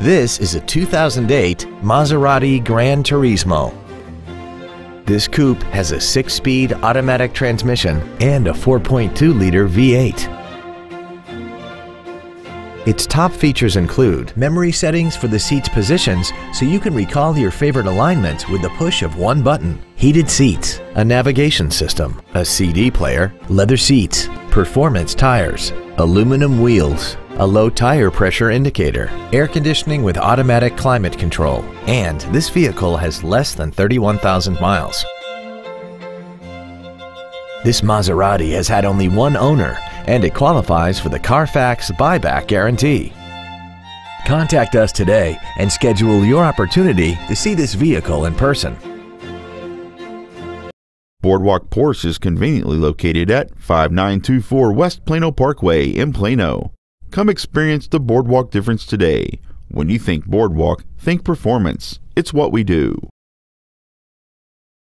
This is a 2008 Maserati Gran Turismo. This coupe has a 6-speed automatic transmission and a 4.2-liter V8. Its top features include memory settings for the seat's positions so you can recall your favorite alignments with the push of one button, heated seats, a navigation system, a CD player, leather seats, performance tires, aluminum wheels, a low tire pressure indicator, air conditioning with automatic climate control, and this vehicle has less than 31,000 miles. This Maserati has had only one owner, and it qualifies for the Carfax buyback guarantee. Contact us today and schedule your opportunity to see this vehicle in person. Boardwalk Porsche is conveniently located at 5924 West Plano Parkway in Plano. Come experience the Boardwalk difference today. When you think Boardwalk, think performance. It's what we do.